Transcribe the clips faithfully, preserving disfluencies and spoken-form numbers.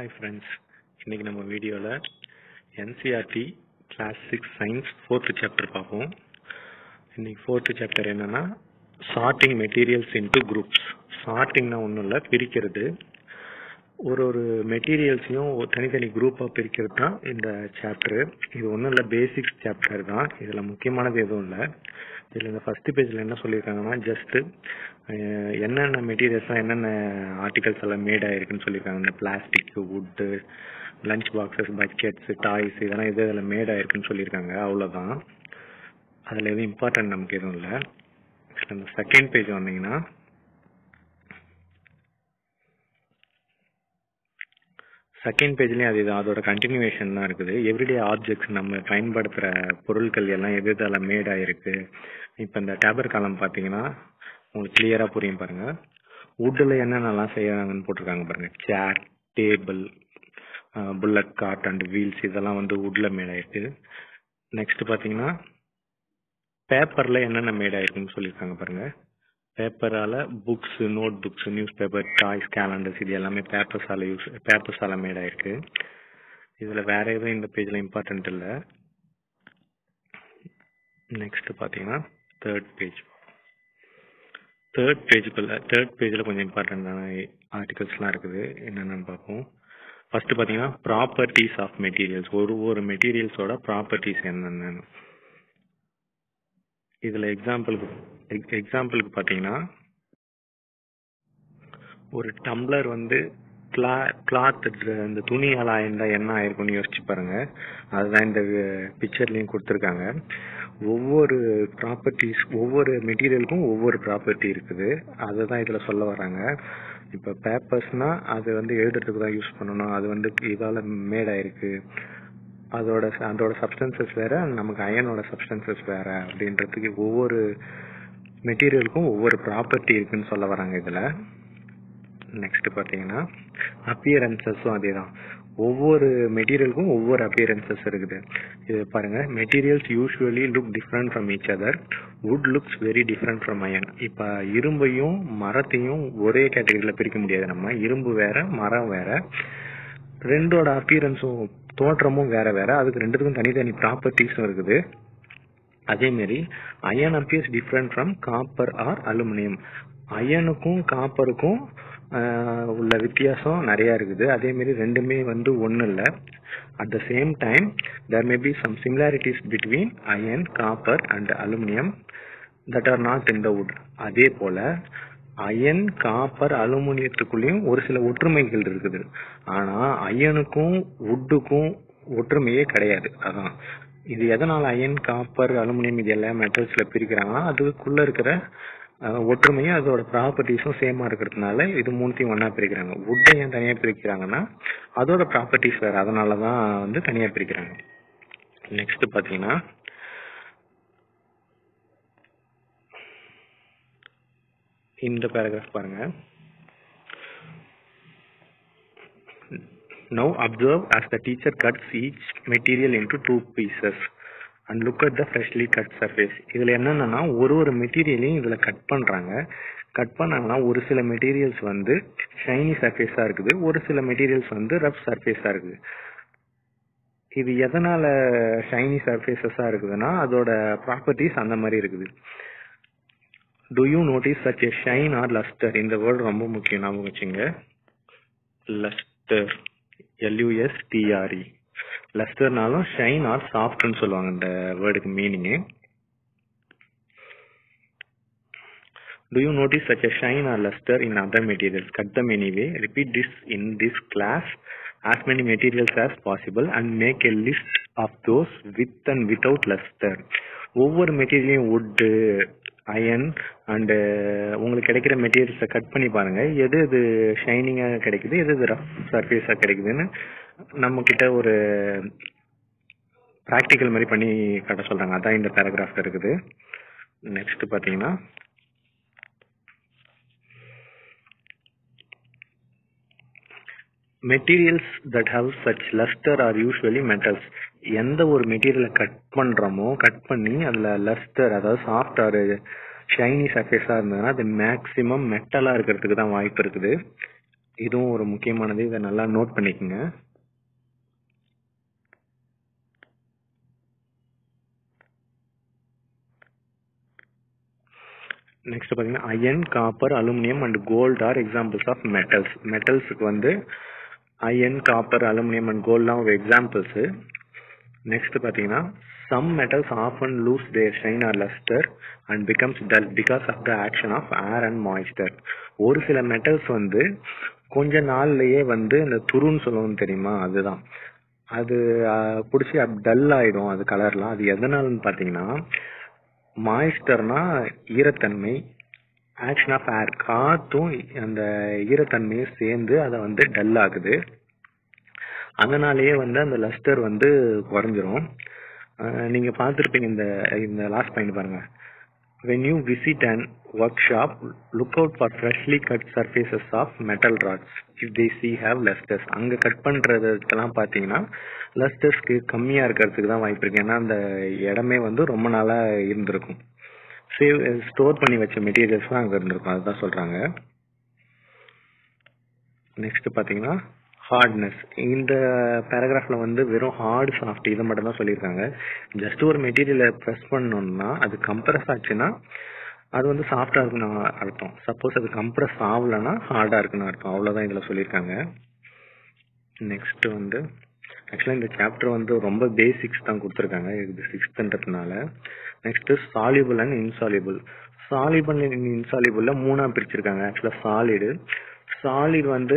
Hi friends, இன்றைக்கி நம்ம வீடியோவில் NCRT class six science fourth chapter பார்ப்போம். இன்றைக்கி ஃபோர்த்து சாப்டர் என்னென்னா சார்ட்டிங் மெட்டீரியல்ஸ் இன்ட்டு குரூப்ஸ். சார்ட்டிங்னா ஒன்றும் இல்லை, பிரிக்கிறது. ஒரு ஒரு மெட்டீரியல்ஸையும் தனித்தனி குரூப்பாக பிரிக்கிறது தான் இந்த சாப்டரு. இது ஒன்றும் இல்லை, பேசிக்ஸ் சாப்டர் தான். இதில் முக்கியமானது எதுவும் இல்லை. இதில் இந்த ஃபஸ்ட்டு பேஜில் என்ன சொல்லியிருக்காங்கன்னா, ஜஸ்ட்டு என்னென்ன மெட்டீரியல்ஸ்லாம் என்னென்ன ஆர்டிகல்ஸ் எல்லாம் மேட் ஆகிருக்குன்னு சொல்லியிருக்காங்க. இந்த plastic, wood, lunch boxes, buckets, toys, இதெல்லாம் எது அதில் மேட் ஆகிருக்குன்னு சொல்லியிருக்காங்க. அவ்வளோதான், அதில் எதுவும் இம்பார்ட்டன்ட் நமக்கு எதுவும் இல்லை. இந்த செகண்ட் பேஜ் வந்தீங்கன்னா செகண்ட் பேஜ்லேயும் அது தான், அதோட கண்டினியூவேஷன் தான் இருக்குது. எவ்ரிடே ஆப்ஜெக்ட்ஸ், நம்ம பயன்படுத்துகிற பொருட்கள் எல்லாம் எது இதெல்லாம் மேட் ஆகிருக்கு. இப்போ இந்த டேபர் காலம் பார்த்தீங்கன்னா உங்களுக்கு கிளியராக புரியும் பாருங்கள். வுட்டில் என்னென்னலாம் செய்யறாங்கன்னு போட்டிருக்காங்க பாருங்கள். Chair, table, bullet cart and wheels, இதெல்லாம் வந்து வுட்டில் மேட் ஆகிருக்கு. நெக்ஸ்ட் பார்த்தீங்கன்னா பேப்பரில் என்னென்ன மேட் ஆகிருக்குன்னு சொல்லியிருக்காங்க பாருங்கள். பேப்பரால் books, note books, news paper, toys, calendars, இது எல்லாமே பேப்பர்ஸால் யூஸ் பேப்பர்ஸால் மேட் ஆகிருக்கு. இதில் வேறு எதுவும் இந்த பேஜில் இம்பார்ட்டண்ட் இல்லை. நெக்ஸ்ட்டு பார்த்தீங்கன்னா தேர்ட் பேஜ் தேர்ட் பேஜுக்குள்ளே தேர்ட் பேஜில் கொஞ்சம் இம்பார்ட்டண்டான ஆர்டிகல்ஸ்லாம் இருக்குது. என்னென்னு பார்ப்போம். ஃபஸ்ட்டு பார்த்தீங்கன்னா ப்ராப்பர்ட்டிஸ் ஆஃப் மெட்டீரியல்ஸ், ஒரு ஒரு மெட்டீரியல்ஸோட ப்ராப்பர்ட்டிஸ் என்னென்னு. இதில் எக்ஸாம்பிளுக்கு எக்ஸாம்பிளுக்கு பார்த்தீங்கன்னா ஒரு டம்ளர் வந்து கிளா கிளாத் இந்த துணியால் ஆயிருந்தா என்ன ஆயிருக்கும்னு யோசிச்சு பாருங்க. அதுதான் இந்த பிக்சர்லையும் கொடுத்துருக்காங்க. ஒவ்வொரு ப்ராப்பர்ட்டிஸ், ஒவ்வொரு மெட்டீரியலுக்கும் ஒவ்வொரு ப்ராப்பர்ட்டி இருக்குது. அதை தான் இதில் சொல்ல வராங்க. இப்போ பேப்பர்ஸ்னால் அது வந்து எழுதுறதுக்கு தான் யூஸ் பண்ணணும். அது வந்து இதால் மேட் ஆயிருக்கு. அதோட அதோட சப்ஸ்டன்சஸ் வேறு, நமக்கு அயனோட சப்ஸ்டன்சஸ் வேறு. அப்படின்றதுக்கு ஒவ்வொரு மெட்டீரியலுக்கும் ஒவ்வொரு ப்ராப்பர்ட்டி இருக்குன்னு சொல்ல வராங்க இதில். நெக்ஸ்ட்டு பார்த்தீங்கன்னா அப்பியரன்சஸும் அதே தான். ஒவ்வொரு மெட்டீரியலுக்கும் ஒவ்வொரு அப்பியரன்சஸ் இருக்குது. இது பாருங்கள், materials usually look different from each other. Wood looks very different from iron. இப்போ இரும்பையும் மரத்தையும் ஒரே கேட்டகரியில் பிரிக்க முடியாது நம்ம. இரும்பு வேறு, மரம் வேறு, ரெண்டோட அப்பியரன்ஸும் தோற்றமும் வேறு வேறு. அதுக்கு ரெண்டுத்துக்கும் தனித்தனி ப்ராப்பர்ட்டிஸும் இருக்குது. அதேமாரி iron appears different from copper or aluminium. அயனுக்கும் காப்பருக்கும் உள்ள வித்தியாசம் நிறையா இருக்குது. அதேமாரி ரெண்டுமே வந்து ஒன்றும் இல்லை. At the same time there may be some similarities between iron, copper and aluminium that are not in the wood. அதே போல் அயன், காப்பர், அலுமினியத்துக்குள்ளேயும் ஒரு சில ஒற்றுமைகள் இருக்குது. ஆனால் அயனுக்கும் வுட்டுக்கும் ஒற்றுமையே கிடையாது. அதான் இது எதனால் அயன், காப்பர், அலுமினியம் இது எல்லா மெட்டல்ஸில் பிரிக்கிறாங்கன்னா அதுக்குள்ளே இருக்கிற ஒற்றுமையும் அதோட ப்ராப்பர்ட்டிஸும் சேமாக இருக்கிறதுனால இது மூணுத்தையும் ஒன்றா பிரிக்கிறாங்க. வுட்டை ஏன் தனியாக பிரிக்கிறாங்கன்னா அதோட ப்ராப்பர்ட்டிஸ் வேறு, அதனால தான் வந்து தனியாக பிரிக்கிறாங்க. நெக்ஸ்ட்டு பார்த்தீங்கன்னா இந்த பேராகிராஃப் பாருங்கள். Now observe as the teacher cuts each material into two pieces and look at the freshly cut surface. இதில் என்னென்னா ஒரு ஒரு மெட்டீரியலையும் இதில் கட் பண்ணுறாங்க. கட் பண்ணாங்கன்னா ஒரு சில மெட்டீரியல்ஸ் வந்து ஷைனி சர்ஃபேஸாக இருக்குது, ஒரு சில மெட்டீரியல்ஸ் வந்து ரஃப் சர்ஃபேஸாக இருக்குது. இது எதனால் ஷைனி சர்ஃபேஸஸாக இருக்குதுன்னா அதோட ப்ராப்பர்ட்டிஸ் அந்த மாதிரி இருக்குது. Do you notice such a shine or luster? இந்த வேர்டு ரொம்ப முக்கியம், ஞாபகம் வச்சுங்க. Lustre, L U S T R E. லஸ்டர்னாலும் ஷைன் ஆர் சாஃப்ட்னு சொல்லுவாங்க இந்த வேர்டுக்கு meaning. Do you notice such a shine or luster in other materials? Cut them anyway. Repeat this in this class as many materials as possible and make a list of those with and without luster. ஒவ்வொரு மெட்டீரியலையும் wood, iron and உங்களுக்கு கிடைக்கிற மெட்டீரியல்ஸை cut பண்ணி பாருங்கள். எது இது ஷைனிங்காக கிடைக்குது, எது இது ரஃப் சர்ஃபேஸாக கிடைக்குதுன்னு நம்மக்கிட்ட ஒரு ப்ராக்டிக்கல் மாதிரி பண்ணி கட்ட சொல்கிறாங்க. அதான் இந்த பேராகிராஃப் இருக்குது. நெக்ஸ்ட்டு பார்த்தீங்கன்னா materials that have such lustre are usually metals. எந்த ஒரு மெட்டீரியலை கட் பண்ணுறோமோ கட் பண்ணி அதில் லஸ்டர், அதாவது சாஃப்ட் ஆர் ஷைனி சர்ஃபேஸாக இருந்ததுன்னா அது மேக்ஸிமம் மெட்டலாக இருக்கிறதுக்கு தான் வாய்ப்பு இருக்குது. இதுவும் ஒரு முக்கியமானது, இதை நல்லா நோட் பண்ணிக்கோங்க. நெக்ஸ்ட் பார்த்தீங்கன்னா iron, copper, aluminium and gold are examples of metals. மெட்டல்ஸுக்கு வந்து அயன், காப்பர், அலுமினியம் அண்ட் கோல்டுலாம் ஒரு எக்ஸாம்பிள்ஸு. நெக்ஸ்ட் பார்த்தீங்கன்னா some metals often lose their shine or luster and becomes dull because of the action of air and moisture. ஒரு சில metals வந்து கொஞ்ச நாள்லயே வந்து இந்த துருன்னு சொல்லவும் தெரியுமா, அதுதான் அது பிடிச்சி டல் ஆயிடும் அது கலர்லாம். அது எதனாலன்னு பார்த்தீங்கன்னா மாய்ஸ்டர்னா ஈரத்தன்மை, ஆக்ஷன் ஆஃப் ஏர் காற்றும் அந்த ஈரத்தன்மையும் சேர்ந்து அதை வந்து டல் ஆகுது. அதனாலேயே வந்து அந்த லஸ்டர் வந்து குறைஞ்சிரும். நீங்க பார்த்துருப்பீங்க இந்த இந்த லாஸ்ட் பாயிண்ட் பாருங்க. When you visit an workshop, look out for freshly cut surfaces of metal rods if they see have lusters. அங்க கட் பண்றதுக்கெல்லாம் பார்த்தீங்கன்னா லஸ்டர்ஸ்க்கு கம்மியா இருக்கிறதுக்கு தான் வாய்ப்பு இருக்கு. ஏன்னா அந்த இடமே வந்து ரொம்ப நாளா இருந்திருக்கும், சேவ் ஸ்டோர் பண்ணி வச்ச மெட்டீரியல்ஸ் தான் அங்க இருந்திருக்கும், அதுதான் சொல்றாங்க. நெக்ஸ்ட் பாத்தீங்கன்னா ஹார்ட்னஸ். இந்த பேராகிராஃப்ல வந்து வெறும் ஹார்டு, சாஃப்ட் இதை மட்டும் தான் சொல்லியிருக்காங்க. ஜஸ்ட் ஒரு மெட்டீரியலை ப்ரெஸ் பண்ணோம்னா அது கம்ப்ரஸ் ஆச்சுன்னா அது வந்து சாஃப்டா இருக்குன்னு அர்த்தம். சப்போஸ் அது கம்ப்ரஸ் ஆகலன்னா ஹார்டா இருக்குன்னு அர்த்தம். அவ்வளவுதான் இதுல சொல்லியிருக்காங்க. நெக்ஸ்ட் வந்து ஆக்சுவலா இந்த சாப்டர் வந்து ரொம்ப பேசிக்ஸ் தான் கொடுத்துருக்காங்க, இது சிக்ஸ்த்ன்றதுனால. Next soluble and insoluble. Soluble and இன்சாலிபிள்ல மூணா பிரிச்சிருக்காங்க ஆக்சுவலா. சாலிடு சாலிட் வந்து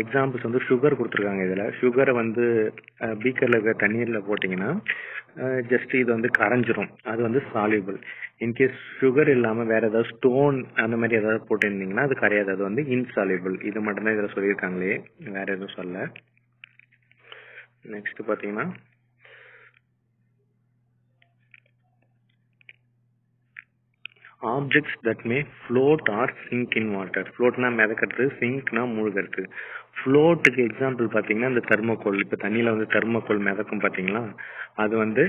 எக்ஸாம்பிள்ஸ் வந்து சுகர் கொடுத்துருக்காங்க. இதில் சுகரை வந்து பீக்கரில் இருக்கிற தண்ணீரில் போட்டிங்கன்னா ஜஸ்ட் இது வந்து கரைஞ்சிரும், அது வந்து சாலிபிள். இன்கேஸ் சுகர் இல்லாமல் வேறு ஏதாவது ஸ்டோன் அந்த மாதிரி ஏதாவது போட்டிருந்தீங்கன்னா அது கரையாது, அது வந்து இன்சாலிபிள். இது மட்டும்தான் இதில் சொல்லியிருக்காங்களே, வேறு எதுவும் சொல்ல. நெக்ஸ்ட் பார்த்தீங்கன்னா objects that may float or sink in water. ஃப்ளோட்னா மிதக்கிறது, சிங்க்னா மூழ்கிறது. ஃப்ளோட்டுக்கு எக்ஸாம்பிள் பார்த்தீங்கன்னா இந்த தெர்மோகோல், இப்போ தண்ணியில் வந்து தெர்மோகோல் மிதக்கும் பார்த்தீங்களா, அது வந்து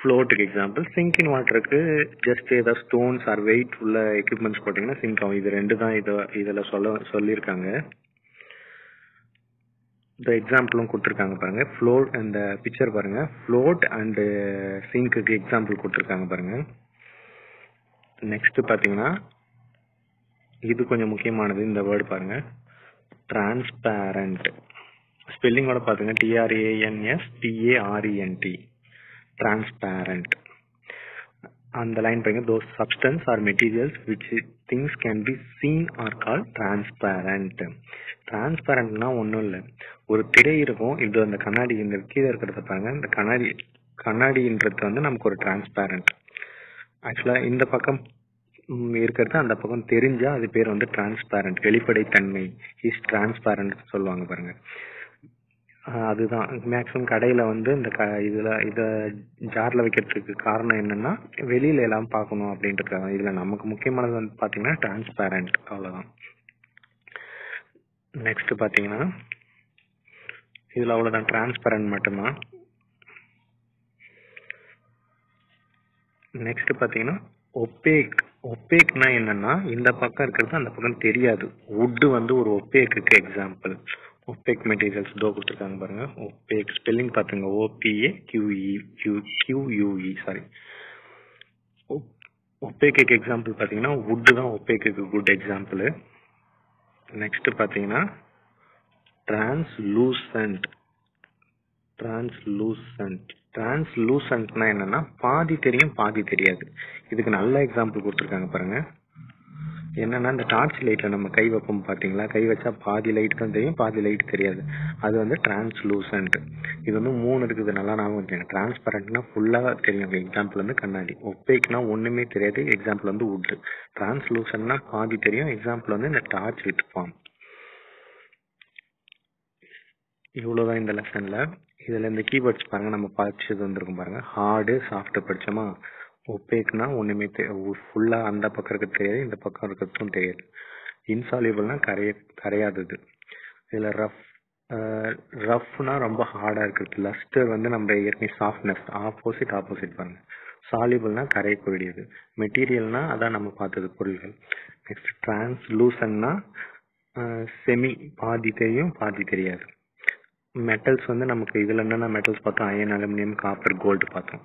ஃப்ளோட்டுக்கு எக்ஸாம்பிள். சிங்க் இன் வாட்டருக்கு ஜஸ்ட் ஏதாவது ஸ்டோன்ஸ் ஆர் வெயிட் உள்ள எக்யூப்மெண்ட்ஸ் போட்டிங்கன்னா சிங்க் ஆகும். இது ரெண்டு தான் இதை இதில் சொல்ல சொல்லியிருக்காங்க. இந்த எக்ஸாம்பிளும் கொடுத்துருக்காங்க பாருங்க. ஃப்ளோட் அந்த பிக்சர் பாருங்க, ஃப்ளோட் அண்டு சிங்க்குக்கு எக்ஸாம்பிள் கொடுத்துருக்காங்க பாருங்க. நெக்ஸ்ட் பாத்தீங்கன்னா இது கொஞ்சம் முக்கியமானது, இந்த வேர்டு பாருங்க, டிரான்ஸ்பேரண்ட். ஸ்பெல்லிங்கோட பாத்தீங்கன்னா டிஆர்ஏஎன்எஸ்டிஏஆர்இஎன்டி, டிரான்ஸ்பேரண்ட். அந்த லைன் பாருங்க, those substance R materials which things can be seen are call transparent. டிரான்ஸ்பேரண்ட்னா ஒன்றும் இல்லை, ஒரு திரை இருக்கும், இது அந்த கண்ணாடி இந்த கீழே இருக்கிறத பாருங்க, இந்த கண்ணாடி கண்ணாடின்றது வந்து நமக்கு ஒரு டிரான்ஸ்பேரண்ட். ஆக்சுவலா இந்த பக்கம் இருக்கிறது அந்த பக்கம் தெரிஞ்சா அது பேர் வந்து டிரான்ஸ்பேரண்ட். வெளிப்படை தன்மை இஸ் டிரான்ஸ்பேரண்ட் சொல்லுவாங்க பாருங்க, அதுதான் மேக்ஸிமம் கடையில வந்து இந்த இதுல இத ஜார்ல வைக்கிறதுக்கு காரணம் என்னன்னா வெளியில எல்லாம் பார்க்கணும் அப்படின்றது. இதுல நமக்கு முக்கியமானது வந்து பாத்தீங்கன்னா டிரான்ஸ்பேரண்ட், அவ்வளவுதான். நெக்ஸ்ட் பாத்தீங்கன்னா இதுல அவ்வளவுதான், டிரான்ஸ்பேரண்ட் மட்டும்தான். நெக்ஸ்ட் பாத்தீங்கன்னா ஒப்பேக். ஒப்பேக்னா என்னன்னா இந்த பக்கம் இருக்கிறது அந்த பக்கம் தெரியாது. வுட் வந்து ஒரு ஒப்பேக்கு எக்ஸாம்பிள். ஒப்பேக் மெட்டீரியல்ஸ் தோ கொடுத்துருக்காங்க பாருங்க. ஒப்பேக் ஸ்பெல்லிங் பாத்துங்க, O P A Q E Q U E sorry. ஒப்பேக்கு example பாத்தீங்கன்னா வுட் தான் ஒப்பேக்கு குட் எக்ஸாம்பிள். நெக்ஸ்ட் பாத்தீங்கன்னா டிரான்ஸ்லூசன்ட். டிரான்ஸ்லூசன்ட் டிரான்ஸ்லூசன்ட்னா என்னன்னா பாதி தெரியும் பாதி தெரியாது. இதுக்கு நல்ல எக்ஸாம்பிள் கொடுத்துருக்காங்க பாருங்க. என்னன்னா இந்த டார்ச் லைட்ல நம்ம கை வைப்போம் பாத்தீங்களா, கை வச்சா பாதி லைட் தான் தெரியும் பாதி லைட் தெரியாது, அது வந்து டிரான்ஸ்லூசன்ட். இது வந்து மூணு இருக்குது, நல்லா ஞாபகம் வச்சுக்கோங்க. டிரான்ஸ்பரண்ட்னா ஃபுல்லா தெரியும், எக்ஸாம்பிள் வந்து கண்ணாடி. ஒப்பேக்னா ஒண்ணுமே தெரியாது, எக்ஸாம்பிள் வந்து வுட். டிரான்ஸ்லூசன்னா பாதி தெரியும், எக்ஸாம்பிள் வந்து இந்த டார்ச் லைட் ஃபார்ம். இவ்வளவுதான் இந்த லெசன்ல. இதுல இந்த கீவேர்ட்ஸ் பாருங்க, நம்ம படிச்சது வந்திருக்கும் பாருங்க. Hard, soft படிச்சோமா. ஒப்பேக்னா ஒண்ணுமே ஃபுல்லா அந்த பக்கம் இருக்க தெரியாது இந்த பக்கம் இருக்கிறதும் தெரியாது. இன்சாலிபிள்னா கரைய கரையாதது. இதுல ரஃப் ரஃப்னா ரொம்ப ஹார்டா இருக்கிறது. லஸ்டர் வந்து நம்ம ஏற்கனவே சாஃப்ட்னஸ், ஆப்போசிட் ஆப்போசிட் பாருங்க. சாலிபிள்னா கரையக்கூடியது. மெட்டீரியல்னா அதான் நம்ம பார்த்தது பொருள்கள். நெக்ஸ்ட் டிரான்ஸ்லூசன்னா செமி பாதி தெரியும் பாதி தெரியாது. மெட்டல்ஸ் வந்து நமக்கு இதில் என்னென்ன மெட்டல்ஸ் பார்த்தோம், அயன், அலுமினியம், காப்பர், கோல்டு பார்த்தோம்.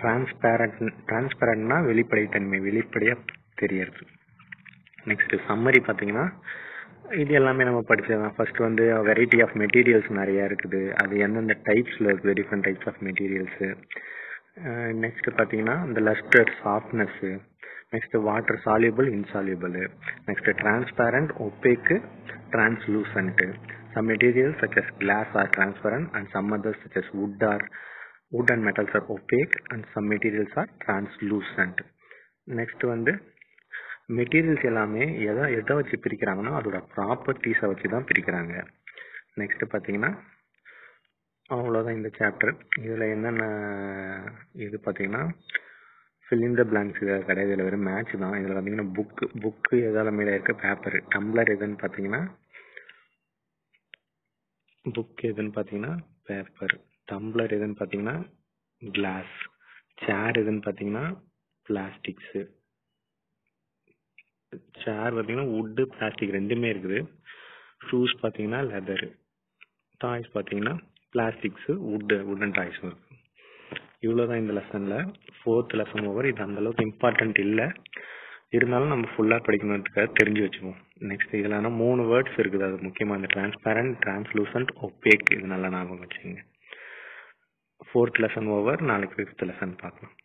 டிரான்ஸ்பேரண்ட் டிரான்ஸ்பேரண்ட்னா வெளிப்படைத்தன்மை, வெளிப்படையாக தெரியறது. நெக்ஸ்ட் சம்மரி பார்த்தீங்கன்னா இது எல்லாமே நம்ம படிச்சதுதான். ஃபர்ஸ்ட் வந்து வெரைட்டி ஆஃப் மெட்டீரியல்ஸ் நிறையா இருக்குது, அது எந்தெந்த டைப்ஸில் இருக்குது, different types of materials. Next பார்த்தீங்கன்னா இந்த lustre, softness. Next water soluble, insoluble. Next transparent, opaque, translucent. Some materials such as glass are transparent and some others such as wood are wood and metals are opaque and some materials are translucent. Next வந்து materials எல்லாமே எதை எதை வச்சு பிரிக்கிறாங்கன்னா அதோட ப்ராப்பர்ட்டிஸை வச்சு தான் பிரிக்கிறாங்க. Next பார்த்தீங்கன்னா அவ்வளோதான் இந்த சாப்டர். இதில் என்னென்ன இது பார்த்தீங்கன்னா ஃபில் இன் த பிளாங்க்ஸ் இதில் கிடையாது, இதில் வெறும் மேட்ச் தான். இதில் பார்த்தீங்கன்னா புக்கு புக்கு எதால் மேலே இருக்க பேப்பர், டம்ளர் எதுன்னு பார்த்தீங்கன்னா புக் எதுன்னு பார்த்தீங்கன்னா பேப்பர், டம்ளர் எதுன்னு பார்த்தீங்கன்னா கிளாஸ், சேர் எதுன்னு பார்த்தீங்கன்னா பிளாஸ்டிக்ஸு. சேர் பார்த்தீங்கன்னா வுட்டு, பிளாஸ்டிக் ரெண்டுமே இருக்குது. ஷூஸ் பார்த்தீங்கன்னா லெதரு. டாய்ஸ் பார்த்தீங்கன்னா பிளாஸ்டிக்ஸு, வுட்டு, வுட்டன் டாய்ஸும் இருக்குது. இவ்வளோதான் இந்த லெசனில். Fourth lesson over. இது அந்தளவுக்கு இம்பார்ட்டண்ட் இல்லை, இருந்தாலும் நம்ம ஃபுல்லாக படிக்கணுன்றதுக்காக தெரிஞ்சு வச்சுப்போம். நெக்ஸ்ட் இதில் ஆனால் மூணு வேர்ட்ஸ் இருக்குது, அது முக்கியமாக இந்த டிரான்ஸ்பேரண்ட், டிரான்ஸ்லூசன்ட், ஒப்பேக். இது நல்லா ஞாபகம் வச்சுங்க. Fourth lesson over. நாளைக்கு ஃபிஃப்த் லெசன் பார்க்கலாம்.